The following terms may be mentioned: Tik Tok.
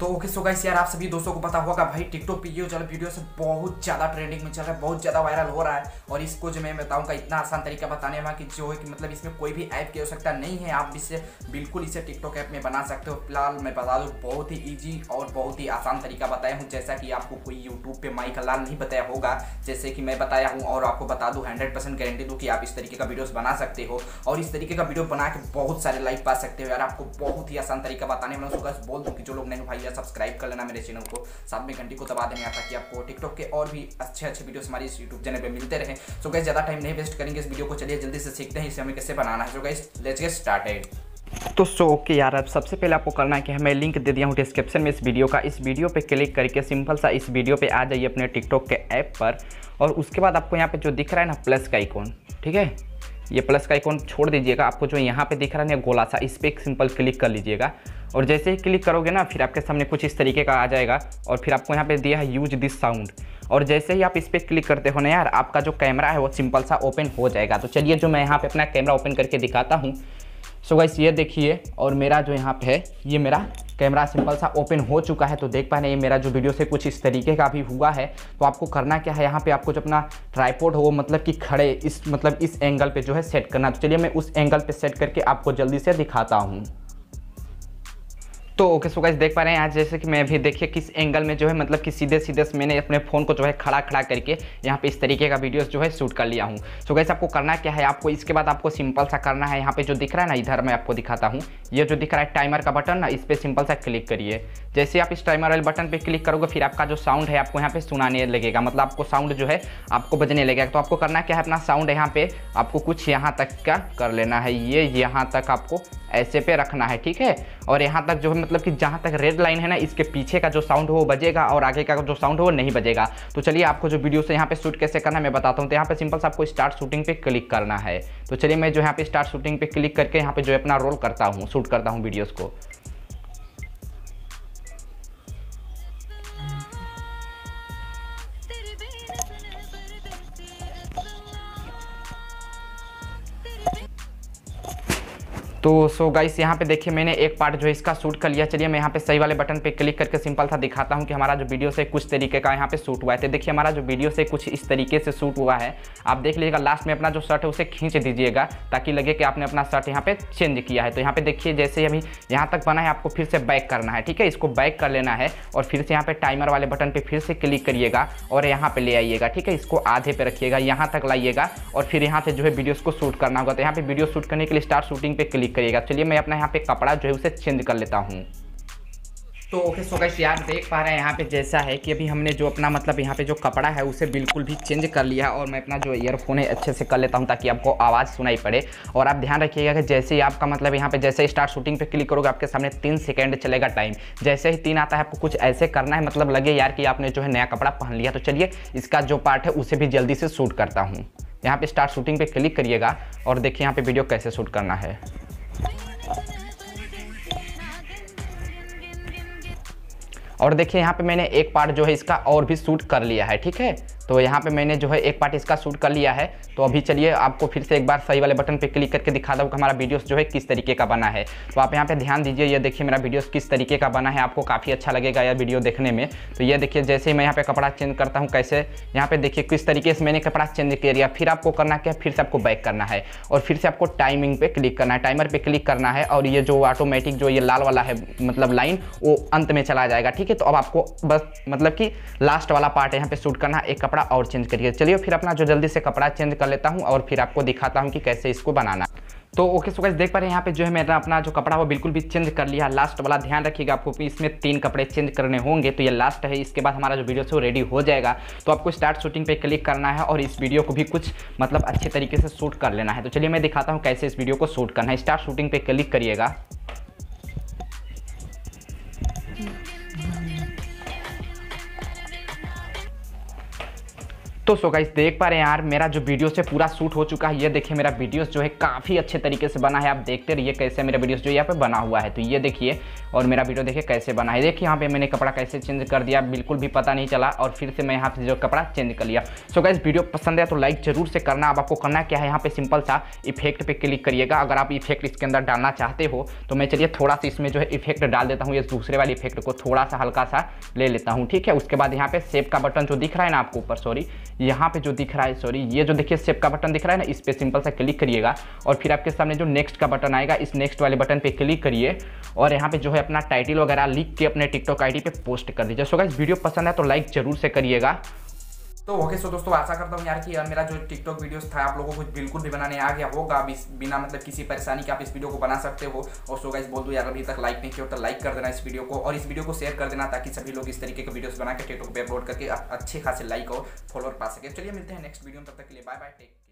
तो okay so guys यार आप सभी दोस्तों को पता होगा भाई टिकटॉक पे ये वाला वीडियो से बहुत ज़्यादा ट्रेंडिंग में चल रहा है, बहुत ज़्यादा वायरल हो रहा है। और इसको जो मैं बताऊंगा इतना आसान तरीका बताने वाला कि जो है कि मतलब इसमें कोई भी ऐप की आवश्यकता नहीं है, आप इससे बिल्कुल इसे टिकटॉक ऐप में बना सकते हो। फिलहाल मैं बता दूँ बहुत ही ईजी और बहुत ही आसान तरीका बताया हूँ, जैसा कि आपको कोई यूट्यूब पर माई हलाल नहीं बताया होगा जैसे कि मैं बताया हूँ। और आपको बता दूँ 100% गारंटी दूँ कि आप इस तरीके का वीडियोज़ बना सकते हो और इस तरीके का वीडियो बना के बहुत सारे लाइक पा सकते हो। यार आपको बहुत ही आसान तरीका बताने वाला हूँ, बस बोल दूँ कि जो लोग नहीं भाई सब्सक्राइब कर लेना मेरे चैनल को, साथ में घंटी को दबा देना ताकि आपको टिकटॉक के और भी अच्छे अच्छे वीडियोस हमारे इस यूट्यूब चैनल पे मिलते रहें। सो गाइस ज़्यादा टाइम नहीं वेस्ट करेंगे इस वीडियो को, चलिए जल्दी से सीखते हैं इसे हमें कैसे बनाना है। So guys let's get started. तो सो ओके यार अब सबसे पहले आपको करना है कि हमें लिंक दे दिया हूँ डिस्क्रिप्शन में इस वीडियो का, इस वीडियो पे क्लिक करके सिंपल सा इस वीडियो पे आ जाइए अपने टिकटॉक के ऐप पर। और उसके बाद आपको यहाँ पे जो दिख रहा है ना प्लस का आइकॉन, ठीक है, ये प्लस का आइकॉन छोड़ दीजिएगा। आपको जो यहाँ पे दिख रहा है ना गोला सा, इस पर एक सिंपल क्लिक कर लीजिएगा। और जैसे ही क्लिक करोगे ना फिर आपके सामने कुछ इस तरीके का आ जाएगा। और फिर आपको यहाँ पे दिया है यूज दिस साउंड, और जैसे ही आप इस पर क्लिक करते हो ना यार आपका जो कैमरा है वो सिंपल सा ओपन हो जाएगा। तो चलिए जो मैं यहाँ पे अपना कैमरा ओपन करके दिखाता हूँ। सो गाइस ये देखिए, और मेरा जो यहाँ पे है ये मेरा कैमरा सिंपल सा ओपन हो चुका है। तो देख पा रहे हैं मेरा जो वीडियो से कुछ इस तरीके का भी हुआ है। तो आपको करना क्या है, यहाँ पे आपको जो अपना ट्राइपॉड हो मतलब कि खड़े इस मतलब इस एंगल पे जो है सेट करना। तो चलिए मैं उस एंगल पे सेट करके आपको जल्दी से दिखाता हूँ। तो ओके सो गाइस देख पा रहे हैं आज जैसे कि मैं भी देखिए किस एंगल में जो है मतलब कि सीधे सीधे मैंने अपने फ़ोन को जो है खड़ा खड़ा करके यहाँ पे इस तरीके का वीडियोस जो है शूट कर लिया हूँ। सो गाइस आपको करना क्या है, आपको इसके बाद आपको सिंपल सा करना है, यहाँ पे जो दिख रहा है ना इधर मैं आपको दिखाता हूँ, ये जो दिख रहा है टाइमर का बटन ना, इस पर सिंपल सा क्लिक करिए। जैसे आप इस टाइमर वाले बटन पर क्लिक करोगे फिर आपका जो साउंड है आपको यहाँ पे सुनाने लगेगा, मतलब आपको साउंड जो है आपको बजने लगेगा। तो आपको करना क्या है, अपना साउंड यहाँ पे आपको कुछ यहाँ तक का कर लेना है, ये यहाँ तक आपको ऐसे पे रखना है, ठीक है। और यहाँ तक जो है मतलब कि जहाँ तक रेड लाइन है ना इसके पीछे का जो साउंड हो वो बजेगा और आगे का जो साउंड हो वो नहीं बजेगा। तो चलिए आपको जो वीडियो से यहाँ पे शूट कैसे करना है मैं बताता हूँ। तो यहाँ पे सिंपल से आपको स्टार्ट शूटिंग पे क्लिक करना है। तो चलिए मैं जो यहाँ पे स्टार्ट शूटिंग पे क्लिक करके यहाँ पे जो अपना रोल करता हूँ, शूट करता हूँ वीडियोज़ को। तो सो गाइस यहाँ पे देखिए मैंने एक पार्ट जो है इसका शूट कर लिया। चलिए मैं यहाँ पे सही वाले बटन पे क्लिक करके सिंपल सा दिखाता हूँ कि हमारा जो वीडियो से कुछ तरीके का यहाँ पे शूट हुआ है। तो देखिए हमारा जो वीडियो से कुछ इस तरीके से शूट हुआ है, आप देख लीजिएगा। लास्ट में अपना जो शर्ट है उसे खींच दीजिएगा ताकि लगे कि आपने अपना शर्ट यहाँ पे चेंज किया है। तो यहाँ पे देखिए जैसे ही अभी यहाँ तक बना है आपको फिर से बैक करना है, ठीक है, इसको बैक कर लेना है। और फिर से यहाँ पे टाइमर वाले बटन पर फिर से क्लिक करिएगा और यहाँ पे ले आइएगा, ठीक है, इसको आधे पे रखिएगा, यहाँ तक लाइएगा। और फिर यहाँ से जो है वीडियोज़ को शूट करना होगा। तो यहाँ पे वीडियो शूट करने के लिए स्टार्ट शूटिंग पे क्लिक करिएगा। चलिए मैं अपना यहाँ पे कपड़ा जो है उसे चेंज कर लेता हूँ। तो ओके सो गाइस यार देख पा रहे हैं यहाँ पे जैसा है कि अभी हमने जो अपना मतलब यहाँ पे जो कपड़ा है उसे बिल्कुल भी चेंज कर लिया। और मैं अपना जो ईयरफोन है अच्छे से कर लेता हूँ ताकि आपको आवाज़ सुनाई पड़े। और आप ध्यान रखिएगा कि जैसे ही आपका मतलब यहाँ पे जैसे ही स्टार्ट शूटिंग पे क्लिक करोगे आपके सामने 3 सेकेंड चलेगा टाइम। जैसे ही 3 आता है आपको कुछ ऐसे करना है मतलब लगे यार कि आपने जो है नया कपड़ा पहन लिया। तो चलिए इसका जो पार्ट है उसे भी जल्दी से शूट करता हूँ। यहाँ पे स्टार्ट शूटिंग पे क्लिक करिएगा और देखिए यहाँ पे वीडियो कैसे शूट करना है। और देखिए यहाँ पे मैंने एक पार्ट जो है इसका और भी शूट कर लिया है, ठीक है। तो यहाँ पे मैंने जो है एक पार्ट इसका शूट कर लिया है। तो अभी चलिए आपको फिर से एक बार सही वाले बटन पे क्लिक करके दिखा दूँ कि हमारा वीडियोस जो है किस तरीके का बना है। तो आप यहाँ पे ध्यान दीजिए, ये देखिए मेरा वीडियोस किस तरीके का बना है, आपको काफ़ी अच्छा लगेगा यार वीडियो देखने में। तो ये देखिए जैसे ही मैं यहाँ पे कपड़ा चेंज करता हूँ कैसे यहाँ पे देखिए किस तरीके से मैंने कपड़ा चेंज कर लिया। फिर आपको करना क्या, फिर से आपको बैक करना है और फिर से आपको टाइमिंग पे क्लिक करना है, टाइमर पर क्लिक करना है। और ये जो ऑटोमेटिक जो ये लाल वाला है मतलब लाइन वो अंत में चला जाएगा, ठीक है। तो अब आपको बस मतलब कि लास्ट वाला पार्ट यहाँ पे शूट करना है, एक कपड़ा और चेंज करिए। चलिए फिर अपना जो जल्दी से कपड़ा चेंज कर लेता हूँ और फिर आपको दिखाता हूँ कि कैसे इसको बनाना। तो ओके सो गाइस देख पा रहे हैं यहाँ पे जो है मेरा अपना जो कपड़ा वो बिल्कुल भी चेंज कर लिया। लास्ट वाला ध्यान रखिएगा आपको कि इसमें 3 कपड़े चेंज करने होंगे। तो ये लास्ट है, इसके बाद हमारा जो वीडियो है वो रेडी हो जाएगा। तो आपको स्टार्ट शूटिंग पे क्लिक करना है और इस वीडियो को भी कुछ मतलब अच्छे तरीके से शूट कर लेना है। तो चलिए मैं दिखाता हूँ कैसे इस वीडियो को शूट करना है। स्टार्ट शूटिंग पे क्लिक करिएगा। तो सो गाइस देख पा रहे हैं यार मेरा जो वीडियोस है पूरा शूट हो चुका है। ये देखिए मेरा वीडियोस जो है काफ़ी अच्छे तरीके से बना है। आप देखते रहिए कैसे मेरा वीडियोस जो यहाँ पे बना हुआ है। तो ये देखिए और मेरा वीडियो देखिए कैसे बना है। देखिए यहाँ पे मैंने कपड़ा कैसे चेंज कर दिया, बिल्कुल भी पता नहीं चला और फिर से मैं यहाँ पे जो कपड़ा चेंज कर लिया। सो गाइस वीडियो पसंद आया तो लाइक जरूर से करना। अब आपको करना क्या है, यहाँ पे सिंपल सा इफेक्ट पे क्लिक करिएगा। अगर आप इफेक्ट इसके अंदर डालना चाहते हो तो मैं चलिए थोड़ा सा इसमें जो है इफेक्ट डाल देता हूँ। ये दूसरे वाले इफेक्ट को थोड़ा सा हल्का सा ले लेता हूँ, ठीक है। उसके बाद यहाँ पे सेव का बटन जो दिख रहा है ना आपको ऊपर, सॉरी यहाँ पे जो दिख रहा है, सॉरी ये जो देखिए सेव का बटन दिख रहा है ना, इस पे सिंपल सा क्लिक करिएगा और फिर आपके सामने जो नेक्स्ट का बटन आएगा इस नेक्स्ट वाले बटन पे क्लिक करिए और यहाँ पे जो है अपना टाइटल वगैरह लिख के अपने टिकटॉक आईडी पे पोस्ट कर दीजिए। सो गाइस वीडियो पसंद है तो लाइक जरूर से करिएगा। तो ओके सो दोस्तों आशा करता हूँ यार कि मेरा जो टिकटॉक वीडियोस था आप लोगों को बिल्कुल भी बनाने आ गया होगा। आप इस बिना मतलब किसी परेशानी के आप इस वीडियो को बना सकते हो। और सो गाइस बोल दो यार अभी तक लाइक नहीं किया तो लाइक कर देना इस वीडियो को और इस वीडियो को शेयर कर देना ताकि सभी लोग इस तरीके के वीडियोस बना के टिकटॉक पे अपलोड करके अच्छे खासे लाइक और फॉलोअर पा सके। चलिए मिलते हैं नेक्स्ट वीडियो में, तब तक के लिए बाय बाय, टेक केयर।